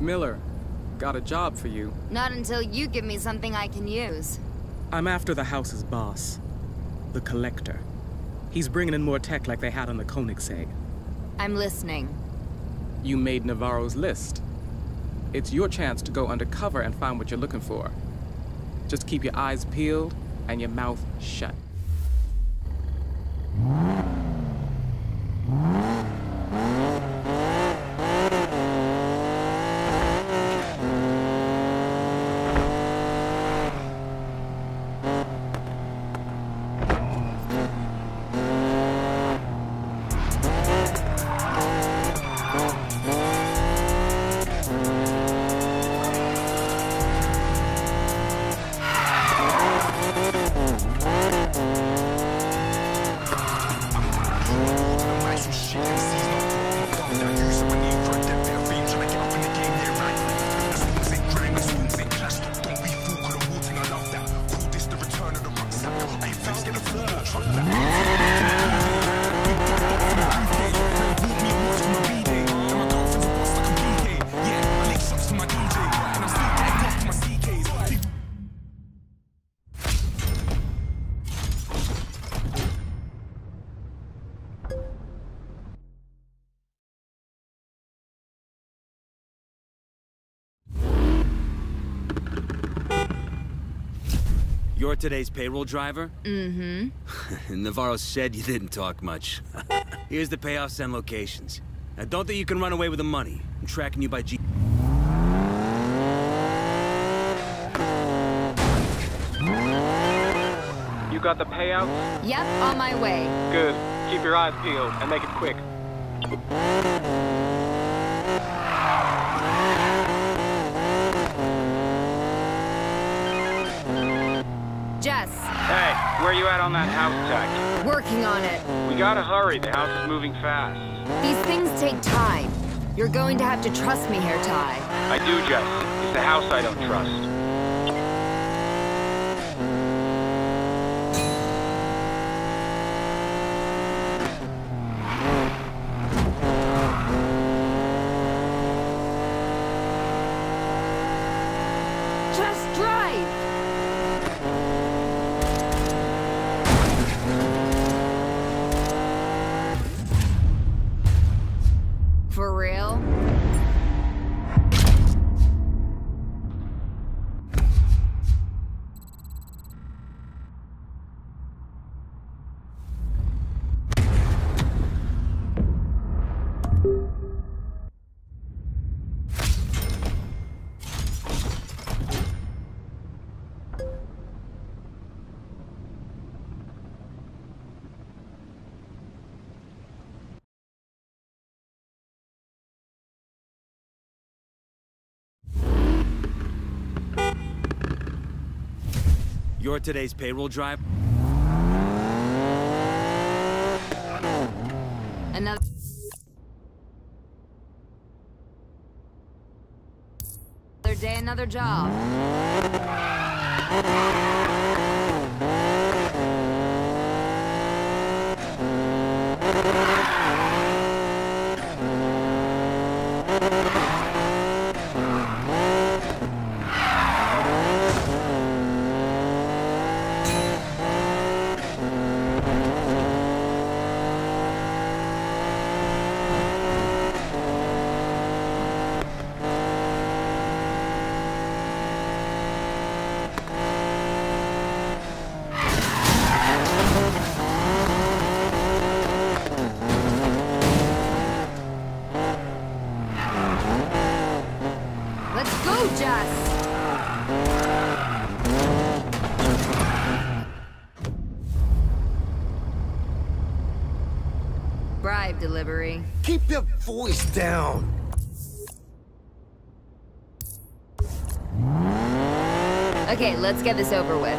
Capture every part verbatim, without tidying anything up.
Miller, got a job for you. Not until you give me something I can use. I'm after the house's boss, the Collector. He's bringing in more tech like they had on the Koenigsegg. I'm listening. You made Navarro's list. It's your chance to go undercover and find what you're looking for. Just keep your eyes peeled and your mouth shut. You're today's payroll driver? Mm-hmm. Navarro said you didn't talk much. Here's the payoffs and locations. Now, don't think you can run away with the money. I'm tracking you by G... You got the payouts? Yep, on my way. Good. Keep your eyes peeled and make it quick. Jess. Hey, where you at on that house tech? Working on it. We gotta hurry. The house is moving fast. These things take time. You're going to have to trust me here, Ty. I do, Jess. It's the house I don't trust. You're today's payroll drive. Another. Another day, another job. Delivery. Keep your voice down. Okay, let's get this over with.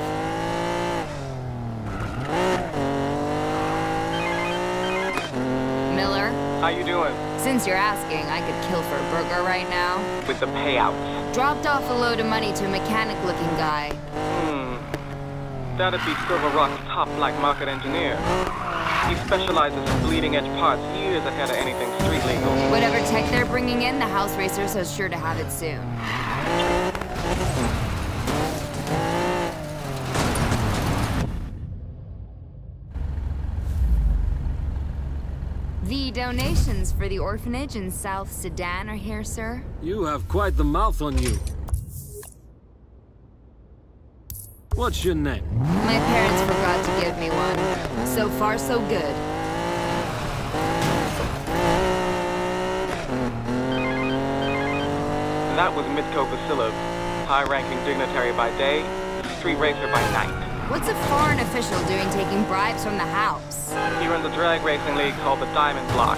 Miller? How you doing? Since you're asking, I could kill for a burger right now. With the payouts. Dropped off a load of money to a mechanic-looking guy. Hmm. That'd be Silver Rock's top-like market engineer. He specializes in bleeding-edge parts years ahead of anything street legal. Whatever tech they're bringing in, the house racers are sure to have it soon. The donations for the orphanage in South Sudan are here, sir. You have quite the mouth on you. What's your name? My parents forgot to give me one. So far, so good. And that was Mitko Vasilov, high-ranking dignitary by day, street racer by night. What's a foreign official doing taking bribes from the house? He runs a drag racing league called the Diamond Block.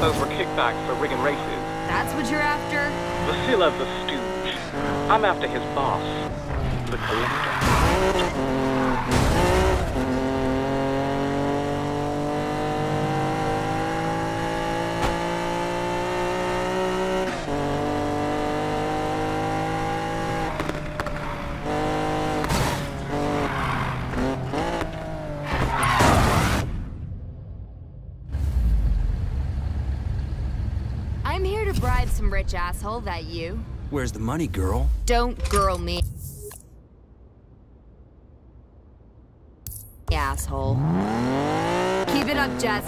Those were kickbacks for rigging races. That's what you're after? Vasilov's a stooge. I'm after his boss, the Collector. Some rich asshole, that you? Where's the money, girl? Don't girl me. Asshole. Keep it up, Jess.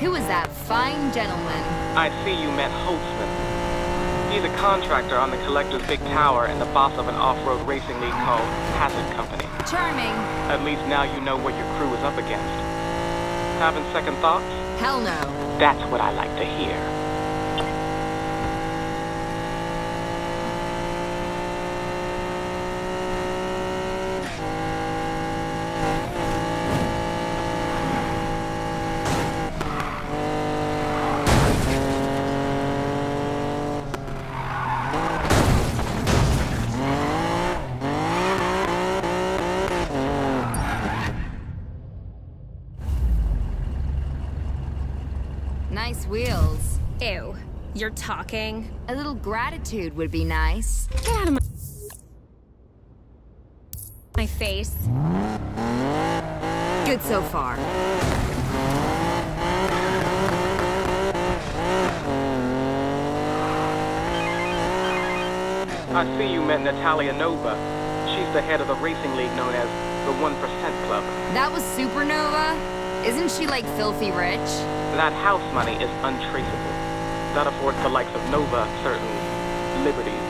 Who was that fine gentleman? I see you met Holtzman. He's a contractor on the Collector's big tower and the boss of an off-road racing league called Hazard Company. Charming. At least now you know what your crew is up against. Having second thoughts? Hell no. That's what I like to hear. Wheels. Ew. You're talking? A little gratitude would be nice. Get out of my... my face. Good so far. I see you met Natalia Nova. She's the head of the racing league known as the one percent Club. That was Supernova? Isn't she, like, filthy rich? That house money is untraceable. That affords the likes of Nova certain liberties.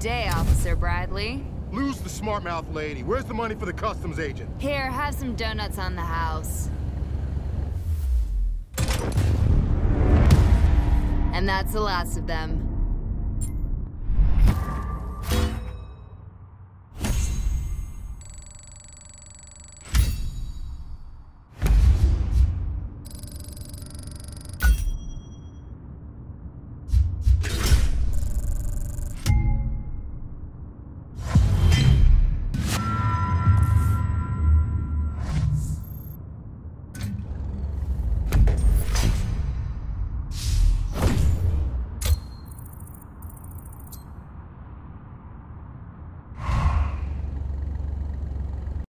Day, Officer Bradley. Lose the smart mouth lady. Where's the money for the customs agent? Here, have some donuts on the house. And that's the last of them.